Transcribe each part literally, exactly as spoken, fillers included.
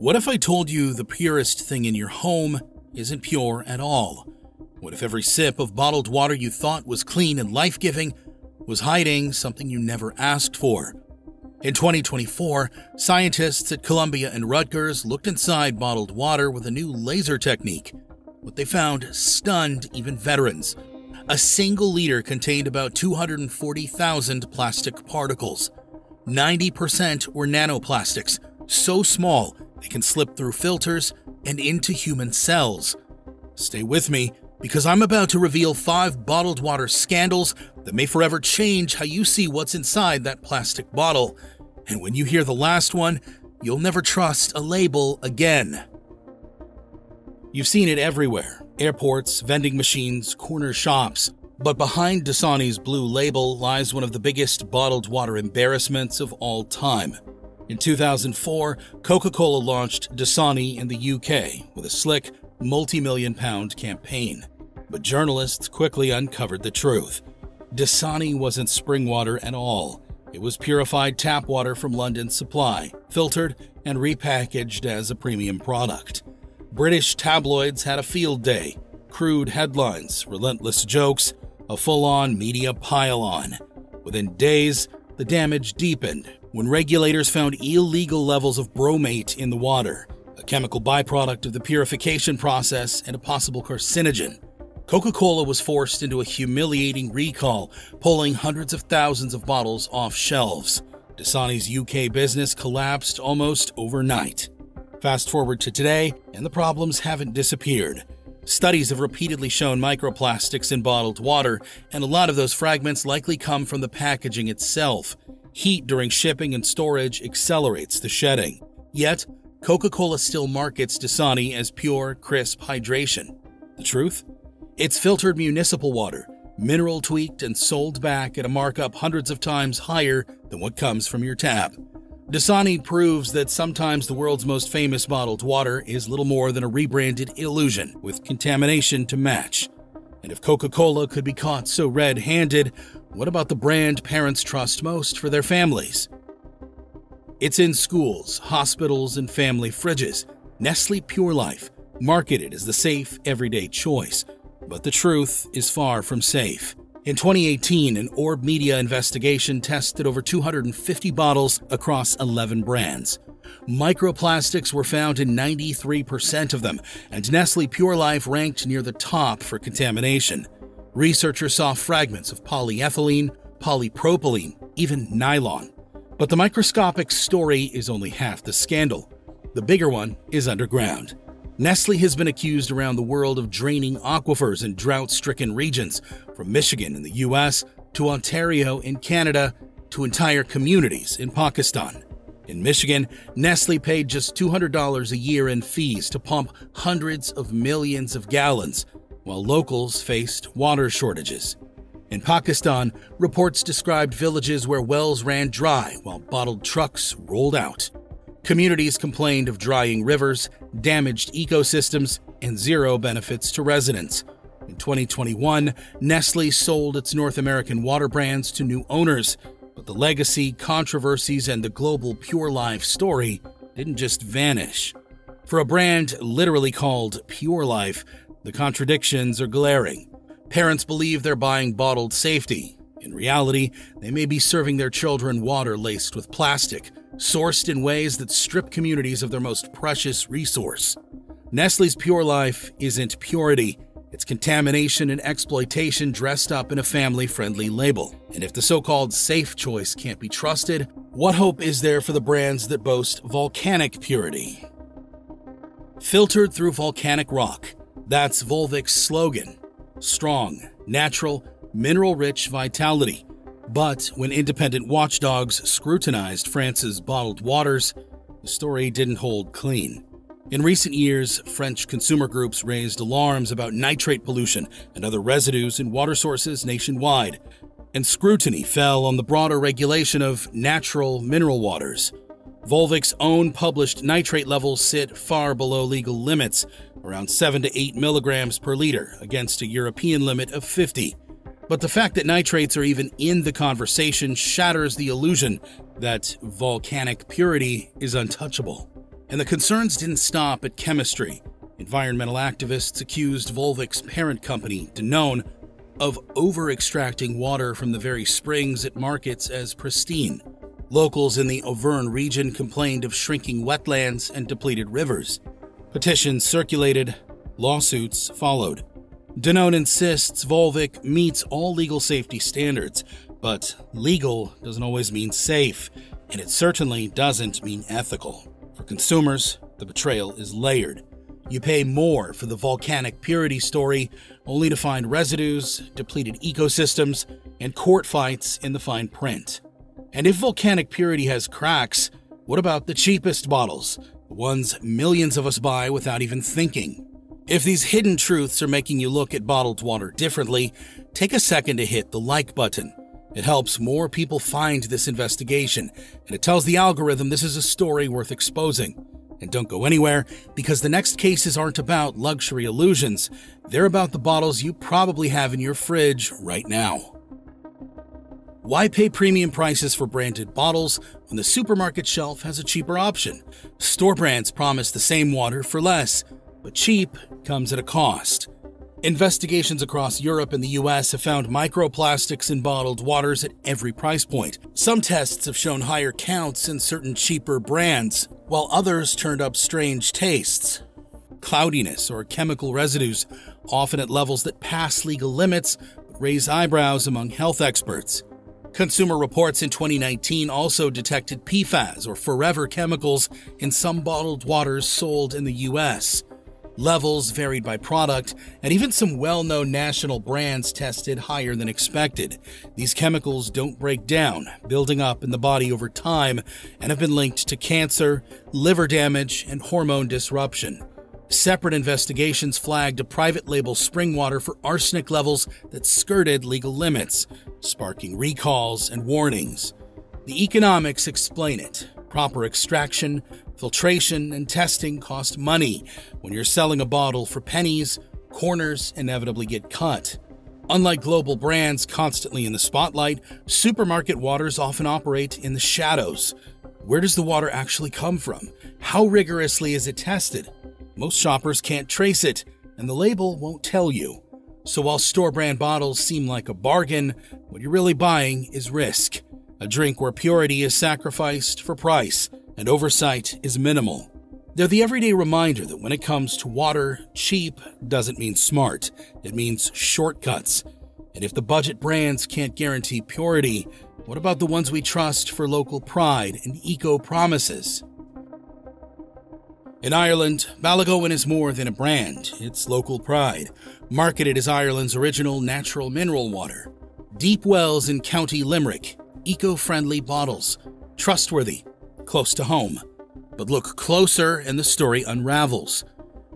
What if I told you the purest thing in your home isn't pure at all? What if every sip of bottled water you thought was clean and life-giving was hiding something you never asked for? In twenty twenty-four, scientists at Columbia and Rutgers looked inside bottled water with a new laser technique. What they found stunned even veterans. A single liter contained about two hundred forty thousand plastic particles. ninety percent were nanoplastics, so small they can slip through filters and into human cells. Stay with me, because I'm about to reveal five bottled water scandals that may forever change how you see what's inside that plastic bottle. And when you hear the last one, you'll never trust a label again. You've seen it everywhere: airports, vending machines, corner shops. But behind Dasani's blue label lies one of the biggest bottled water embarrassments of all time. In two thousand four, Coca-Cola launched Dasani in the U K with a slick, multi-million pound campaign. But journalists quickly uncovered the truth. Dasani wasn't spring water at all. It was purified tap water from London's supply, filtered and repackaged as a premium product. British tabloids had a field day. Crude headlines, relentless jokes, a full-on media pile-on. Within days, the damage deepened when regulators found illegal levels of bromate in the water, a chemical byproduct of the purification process and a possible carcinogen. Coca-Cola was forced into a humiliating recall, pulling hundreds of thousands of bottles off shelves. Dasani's U K business collapsed almost overnight. Fast forward to today, and the problems haven't disappeared. Studies have repeatedly shown microplastics in bottled water, and a lot of those fragments likely come from the packaging itself. Heat during shipping and storage accelerates the shedding. Yet, Coca-Cola still markets Dasani as pure, crisp hydration. The truth? It's filtered municipal water, mineral-tweaked and sold back at a markup hundreds of times higher than what comes from your tap. Dasani proves that sometimes the world's most famous bottled water is little more than a rebranded illusion with contamination to match. And if Coca-Cola could be caught so red-handed, what about the brand parents trust most for their families? It's in schools, hospitals, and family fridges. Nestle Pure Life, marketed as the safe, everyday choice. But the truth is far from safe. In twenty eighteen, an Orb Media investigation tested over two hundred fifty bottles across eleven brands. Microplastics were found in ninety-three percent of them, and Nestle Pure Life ranked near the top for contamination. Researchers saw fragments of polyethylene, polypropylene, even nylon. But the microscopic story is only half the scandal. The bigger one is underground. Nestle has been accused around the world of draining aquifers in drought-stricken regions, from Michigan in the U S to Ontario in Canada to entire communities in Pakistan. In Michigan, Nestle paid just two hundred dollars a year in fees to pump hundreds of millions of gallons, while locals faced water shortages. In Pakistan, reports described villages where wells ran dry while bottled trucks rolled out. Communities complained of drying rivers, damaged ecosystems, and zero benefits to residents. In twenty twenty-one, Nestle sold its North American water brands to new owners, but the legacy, controversies, and the global Pure Life story didn't just vanish. For a brand literally called Pure Life, the contradictions are glaring. Parents believe they're buying bottled safety. In reality, they may be serving their children water laced with plastic, sourced in ways that strip communities of their most precious resource. Nestle's Pure Life isn't purity. It's contamination and exploitation dressed up in a family-friendly label. And if the so-called safe choice can't be trusted, what hope is there for the brands that boast volcanic purity? Filtered through volcanic rock. That's Volvic's slogan. Strong, natural, mineral-rich vitality. But when independent watchdogs scrutinized France's bottled waters, the story didn't hold clean. In recent years, French consumer groups raised alarms about nitrate pollution and other residues in water sources nationwide, and scrutiny fell on the broader regulation of natural mineral waters. Volvic's own published nitrate levels sit far below legal limits, around seven to eight milligrams per liter against a European limit of fifty. But the fact that nitrates are even in the conversation shatters the illusion that volcanic purity is untouchable. And the concerns didn't stop at chemistry. Environmental activists accused Volvic's parent company, Danone, of over-extracting water from the very springs it markets as pristine. Locals in the Auvergne region complained of shrinking wetlands and depleted rivers. Petitions circulated, lawsuits followed. Danone insists Volvic meets all legal safety standards, but legal doesn't always mean safe, and it certainly doesn't mean ethical. For consumers, the betrayal is layered. You pay more for the volcanic purity story, only to find residues, depleted ecosystems, and court fights in the fine print. And if volcanic purity has cracks, what about the cheapest bottles, the ones millions of us buy without even thinking? If these hidden truths are making you look at bottled water differently, take a second to hit the like button. It helps more people find this investigation, and it tells the algorithm this is a story worth exposing. And don't go anywhere, because the next cases aren't about luxury illusions. They're about the bottles you probably have in your fridge right now. Why pay premium prices for branded bottles when the supermarket shelf has a cheaper option? Store brands promise the same water for less, but cheap comes at a cost. Investigations across Europe and the U S have found microplastics in bottled waters at every price point. Some tests have shown higher counts in certain cheaper brands, while others turned up strange tastes. Cloudiness or chemical residues, often at levels that pass legal limits, raise eyebrows among health experts. Consumer Reports in twenty nineteen also detected P FAS or forever chemicals in some bottled waters sold in the U S Levels varied by product, and even some well-known national brands tested higher than expected. These chemicals don't break down, building up in the body over time, and have been linked to cancer, liver damage, and hormone disruption. Separate investigations flagged a private label spring water for arsenic levels that skirted legal limits, sparking recalls and warnings. The economics explain it. Proper extraction, filtration, and testing cost money. When you're selling a bottle for pennies, corners inevitably get cut. Unlike global brands constantly in the spotlight, supermarket waters often operate in the shadows. Where does the water actually come from? How rigorously is it tested? Most shoppers can't trace it, and the label won't tell you. So while store brand bottles seem like a bargain, what you're really buying is risk. A drink where purity is sacrificed for price, and oversight is minimal. They're the everyday reminder that when it comes to water, cheap doesn't mean smart, it means shortcuts. And if the budget brands can't guarantee purity, what about the ones we trust for local pride and eco-promises? In Ireland, Ballygowan is more than a brand, it's local pride, marketed as Ireland's original natural mineral water. Deep wells in County Limerick, eco-friendly bottles, trustworthy, close to home. But look closer and the story unravels.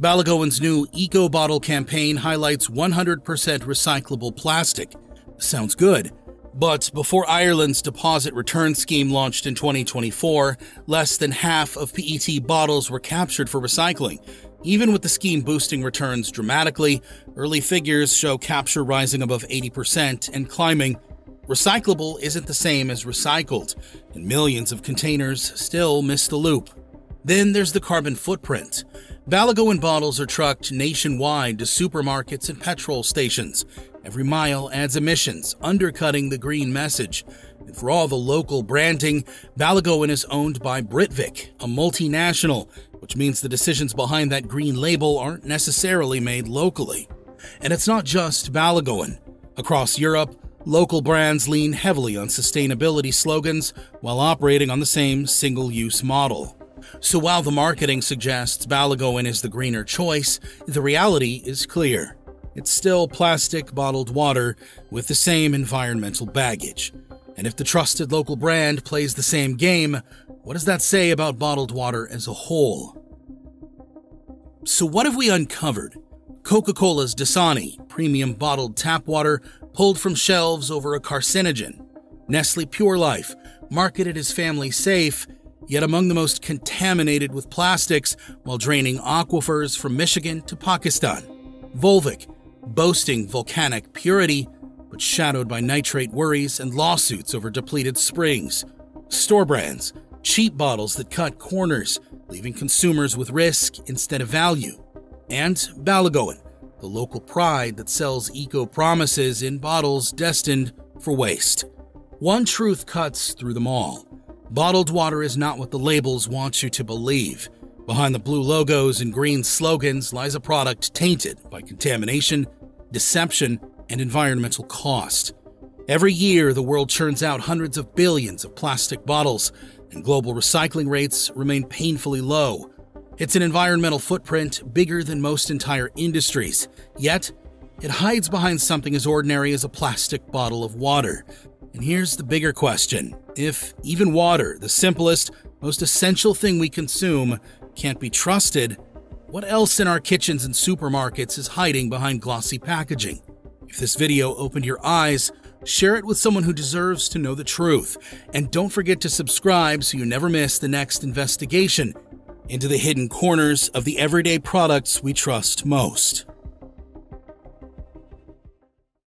Ballygowan's new Eco Bottle campaign highlights one hundred percent recyclable plastic. Sounds good. But before Ireland's deposit return scheme launched in twenty twenty-four, less than half of P E T bottles were captured for recycling. Even with the scheme boosting returns dramatically, early figures show capture rising above eighty percent and climbing. Recyclable isn't the same as recycled, and millions of containers still miss the loop. Then there's the carbon footprint. Ballygowan bottles are trucked nationwide to supermarkets and petrol stations. Every mile adds emissions, undercutting the green message. And for all the local branding, Ballygowan is owned by Britvic, a multinational, which means the decisions behind that green label aren't necessarily made locally. And it's not just Ballygowan. Across Europe, local brands lean heavily on sustainability slogans while operating on the same single-use model. So while the marketing suggests Ballygowan is the greener choice, the reality is clear. It's still plastic bottled water with the same environmental baggage. And if the trusted local brand plays the same game, what does that say about bottled water as a whole? So what have we uncovered? Coca-Cola's Dasani, premium bottled tap water, pulled from shelves over a carcinogen. Nestle Pure Life, marketed as family safe, yet among the most contaminated with plastics while draining aquifers from Michigan to Pakistan. Volvic, boasting volcanic purity, but shadowed by nitrate worries and lawsuits over depleted springs. Store brands, cheap bottles that cut corners, leaving consumers with risk instead of value. And Ballygowan, the local pride that sells eco-promises in bottles destined for waste. One truth cuts through them all. Bottled water is not what the labels want you to believe. Behind the blue logos and green slogans lies a product tainted by contamination, deception, and environmental cost. Every year, the world churns out hundreds of billions of plastic bottles, and global recycling rates remain painfully low. It's an environmental footprint bigger than most entire industries, yet it hides behind something as ordinary as a plastic bottle of water. And here's the bigger question. If even water, the simplest, most essential thing we consume, can't be trusted, what else in our kitchens and supermarkets is hiding behind glossy packaging? If this video opened your eyes, share it with someone who deserves to know the truth. And don't forget to subscribe so you never miss the next investigation into the hidden corners of the everyday products we trust most.